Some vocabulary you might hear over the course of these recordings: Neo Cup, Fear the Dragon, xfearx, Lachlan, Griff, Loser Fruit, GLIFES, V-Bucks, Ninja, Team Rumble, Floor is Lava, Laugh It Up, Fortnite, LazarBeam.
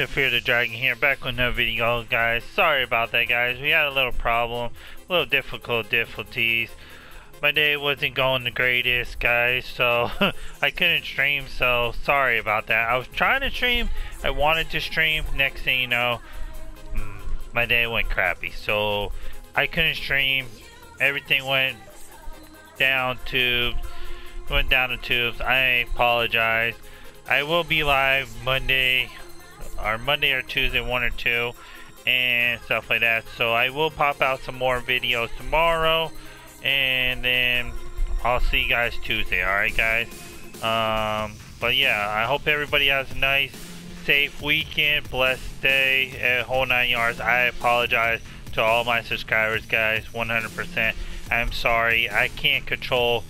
to Fear the Dragon here, back with another video, guys. Sorry about that, guys. We had a little problem, a little difficulties. My day wasn't going the greatest, guys, so I couldn't stream, so sorry about that. I was trying to stream, I wanted to stream, next thing you know, my day went crappy, so I couldn't stream. Everything went down the tubes. I apologize. I will be live Monday or Tuesday, 1 or 2, and stuff like that. So I will pop out some more videos tomorrow, and then I'll see you guys Tuesday. All right, guys. But yeah, I hope everybody has a nice, safe weekend, blessed day, and whole 9 yards. I apologize to all my subscribers, guys. 100%. I'm sorry. I can't control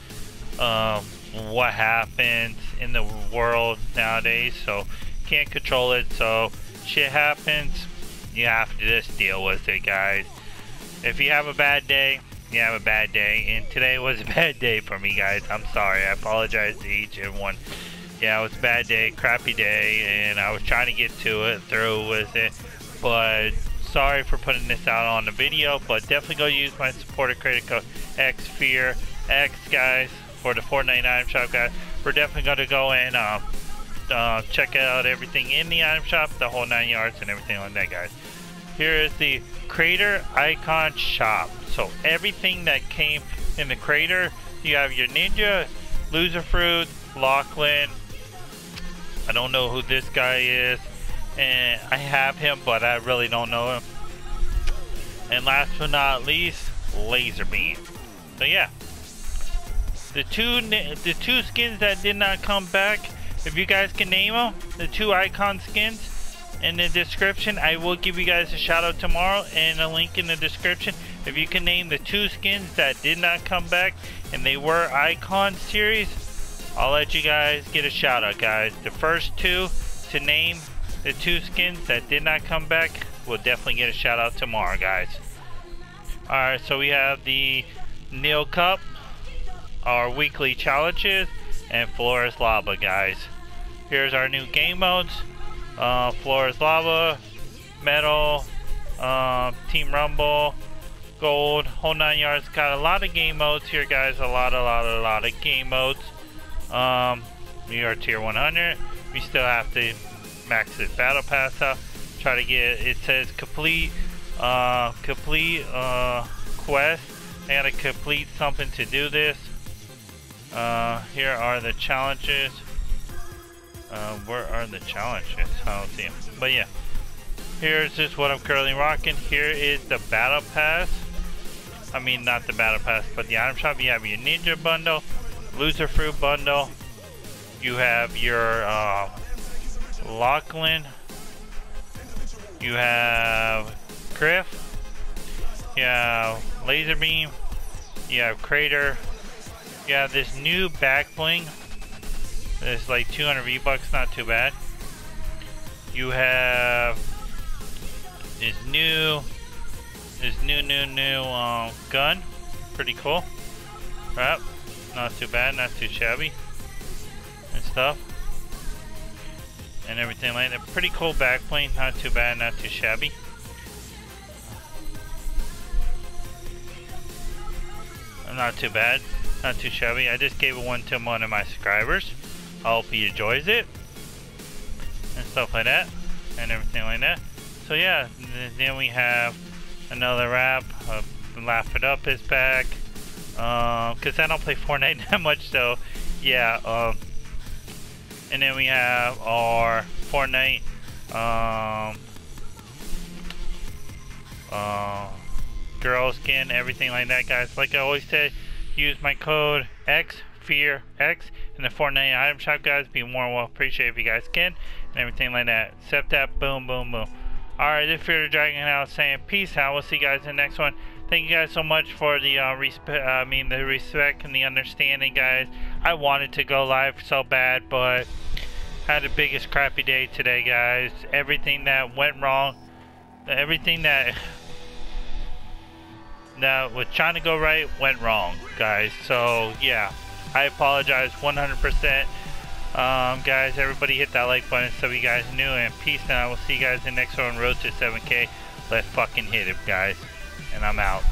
what happens in the world nowadays, so can't control it. So shit happens, you have to just deal with it, guys. If you have a bad day, you have a bad day, and today was a bad day for me, guys. I'm sorry. I apologize to each and one. Yeah, it was a bad day, crappy day, and I was trying to get to it, through with it, but sorry for putting this out on the video. But definitely go use my supporter credit code xfearx, guys, for the $4.99 item shop, guys. We're definitely going to go and check out everything in the item shop, the whole 9 yards and everything like that, guys. Here is the Creator Icon Shop. So everything that came in the Creator, you have your Ninja, Loser Fruit, Lachlan. I don't know who this guy is, and I have him, but I really don't know him. And last but not least, LazarBeam. So yeah, the two skins that did not come back, if you guys can name them, the two icon skins in the description, I will give you guys a shout out tomorrow, and a link in the description. If you can name the two skins that did not come back and they were icon series, I'll let you guys get a shout out, guys. The first two to name the two skins that did not come back will definitely get a shout out tomorrow, guys. Alright, so we have the Neo Cup, our weekly challenges, and Floor is Lava, guys. Here's our new game modes. Floor is Lava, Metal, Team Rumble, Gold, whole 9 yards. Got a lot of game modes here, guys. A lot of game modes. We are tier 100. We still have to max the battle pass out. Try to get it. Says complete quest. I gotta complete something to do this. Here are the challenges. Where are the challenges? I don't see them. But yeah, here's just what I'm currently rocking. Here is the battle pass. I mean, not the battle pass, but the item shop. You have your Ninja bundle, Loser Fruit bundle. You have your Lachlan. You have Griff. You have LazarBeam. You have Crater. You have this new back bling. It's like 200 V-Bucks, not too bad. You have this new gun. Pretty cool. Right? Not too bad, not too shabby. And stuff. And everything like that. Pretty cool back plane, not too bad, not too shabby. Not too bad, not too shabby. I just gave it one to one of my subscribers. I hope he enjoys it and stuff like that and everything like that. So yeah, then we have another wrap. Laugh It Up is back, because I don't play Fortnite that much, so yeah. And then we have our Fortnite girl skin, everything like that, guys. Like I always said, use my code xfearx in the Fortnite item shop, guys. Be more well appreciated if you guys can, and everything like that. Except that, boom, boom, boom. Alright, this is Fear the Dragon out saying peace out. We'll see you guys in the next one. Thank you guys so much for the respect and the understanding, guys. I wanted to go live so bad, but had the biggest crappy day today, guys. Everything that went wrong, everything that was trying to go right went wrong, guys. So yeah, I apologize 100%. Guys, everybody hit that like button so you guys knew, and peace, and I will see you guys in the next one. Road to 7K. Let's fucking hit it, guys. And I'm out.